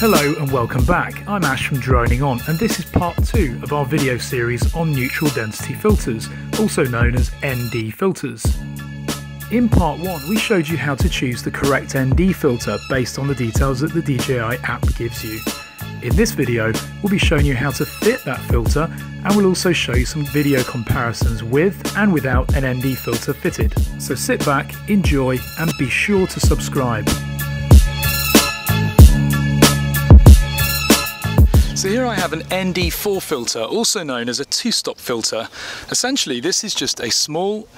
Hello and welcome back. I'm Ash from Droning On, and this is part 2 of our video series on neutral density filters, also known as ND filters. In part 1 we showed you how to choose the correct ND filter based on the details that the DJI app gives you. In this video we'll be showing you how to fit that filter, and we'll also show you some video comparisons with and without an ND filter fitted. So sit back, enjoy, and be sure to subscribe. So here I have an ND4 filter, also known as a two-stop filter. Essentially this is just a small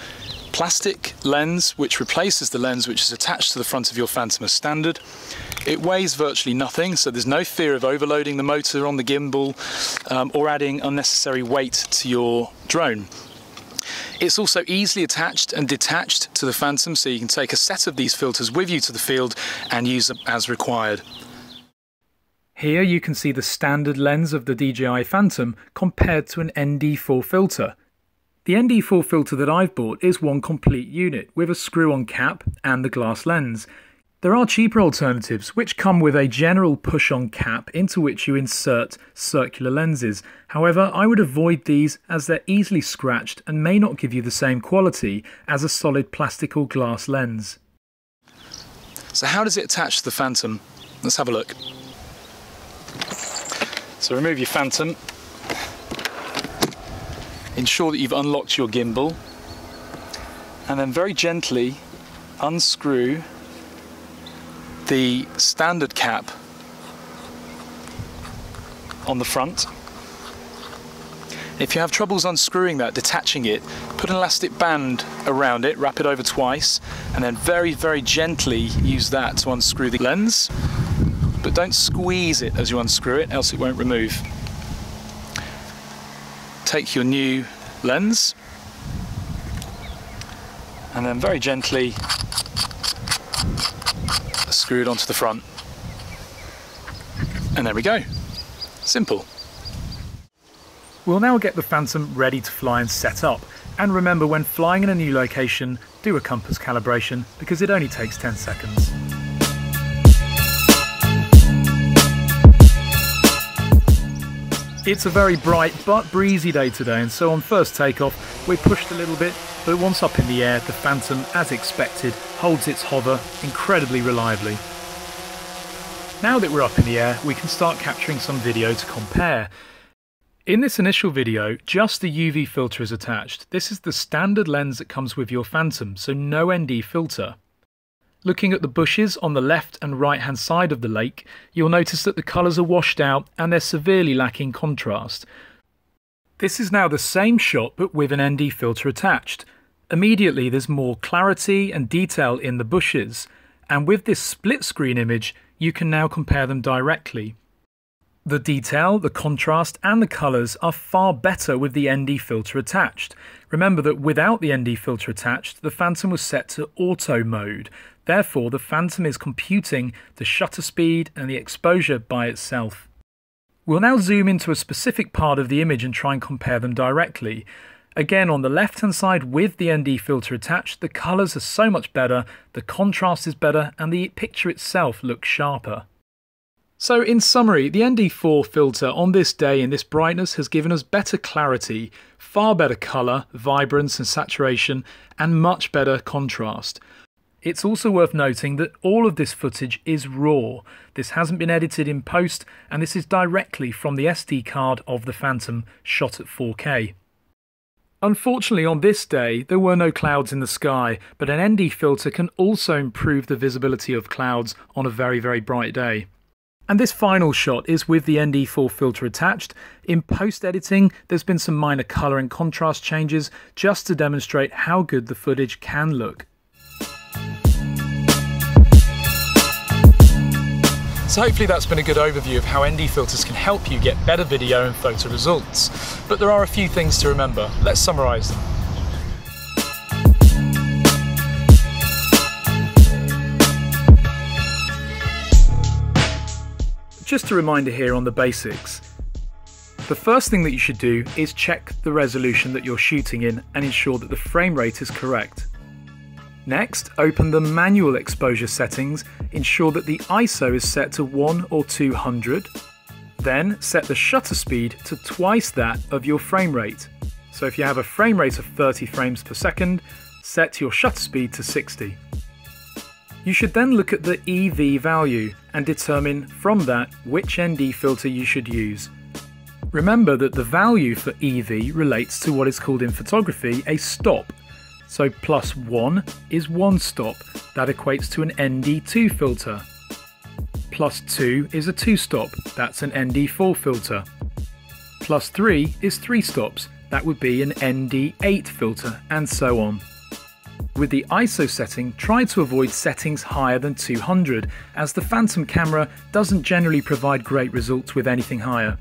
plastic lens which replaces the lens which is attached to the front of your Phantom as standard. It weighs virtually nothing, so there's no fear of overloading the motor on the gimbal or adding unnecessary weight to your drone. It's also easily attached and detached to the Phantom, so you can take a set of these filters with you to the field and use them as required. Here you can see the standard lens of the DJI Phantom compared to an ND4 filter. The ND4 filter that I've bought is one complete unit with a screw-on cap and the glass lens. There are cheaper alternatives which come with a general push-on cap into which you insert circular lenses. However, I would avoid these as they're easily scratched and may not give you the same quality as a solid plastic or glass lens. So how does it attach to the Phantom? Let's have a look. So remove your Phantom. Ensure that you've unlocked your gimbal, and then very gently unscrew the standard cap on the front. If you have troubles unscrewing that, detaching it, put an elastic band around it, wrap it over twice, and then very, very gently use that to unscrew the lens. But don't squeeze it as you unscrew it, else it won't remove. Take your new lens and then very gently screw it onto the front, and there we go. Simple. We'll now get the Phantom ready to fly and set up, and remember, when flying in a new location, do a compass calibration because it only takes 10 seconds. It's a very bright but breezy day today, and so on first takeoff we're pushed a little bit, but once up in the air the Phantom, as expected, holds its hover incredibly reliably. Now that we're up in the air we can start capturing some video to compare. In this initial video just the UV filter is attached. This is the standard lens that comes with your Phantom, so no ND filter. Looking at the bushes on the left and right hand side of the lake, you'll notice that the colours are washed out and they're severely lacking contrast. This is now the same shot but with an ND filter attached. Immediately there's more clarity and detail in the bushes, and with this split screen image you can now compare them directly. The detail, the contrast and the colours are far better with the ND filter attached. Remember that without the ND filter attached the Phantom was set to auto mode. Therefore the Phantom is computing the shutter speed and the exposure by itself. We'll now zoom into a specific part of the image and try and compare them directly. Again, on the left hand side with the ND filter attached the colours are so much better, the contrast is better and the picture itself looks sharper. So in summary, the ND4 filter on this day in this brightness has given us better clarity, far better colour, vibrance and saturation, and much better contrast. It's also worth noting that all of this footage is raw. This hasn't been edited in post, and this is directly from the SD card of the Phantom, shot at 4K. Unfortunately on this day there were no clouds in the sky, but an ND filter can also improve the visibility of clouds on a very, very bright day. And this final shot is with the ND4 filter attached. In post-editing there's been some minor colour and contrast changes just to demonstrate how good the footage can look. So hopefully that's been a good overview of how ND filters can help you get better video and photo results. But there are a few things to remember. Let's summarise them. Just a reminder here on the basics. The first thing that you should do is check the resolution that you're shooting in and ensure that the frame rate is correct. Next, open the manual exposure settings, ensure that the ISO is set to 1 or 200, then set the shutter speed to twice that of your frame rate. So if you have a frame rate of 30 frames per second, set your shutter speed to 60. You should then look at the EV value and determine from that which ND filter you should use. Remember that the value for EV relates to what is called in photography a stop. So +1 is 1 stop, that equates to an ND2 filter. +2 is a 2 stop, that's an ND4 filter. +3 is 3 stops, that would be an ND8 filter, and so on. With the ISO setting, try to avoid settings higher than 200, as the Phantom camera doesn't generally provide great results with anything higher.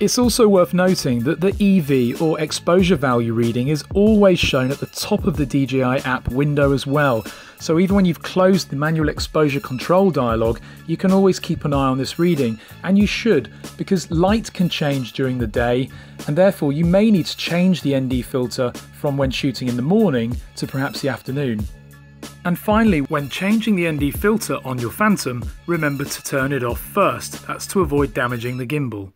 It's also worth noting that the EV or exposure value reading is always shown at the top of the DJI app window as well, so even when you've closed the manual exposure control dialog, you can always keep an eye on this reading, and you should, because light can change during the day, and therefore you may need to change the ND filter from when shooting in the morning to perhaps the afternoon. And finally, when changing the ND filter on your Phantom, remember to turn it off first, that's to avoid damaging the gimbal.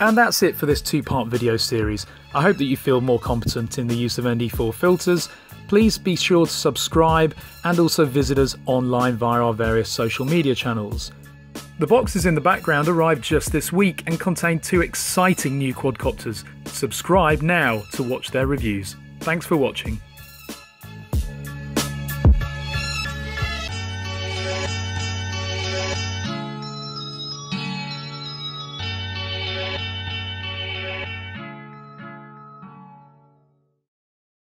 And that's it for this two-part video series. I hope that you feel more competent in the use of ND4 filters. Please be sure to subscribe and also visit us online via our various social media channels. The boxes in the background arrived just this week and contain 2 exciting new quadcopters. Subscribe now to watch their reviews. Thanks for watching.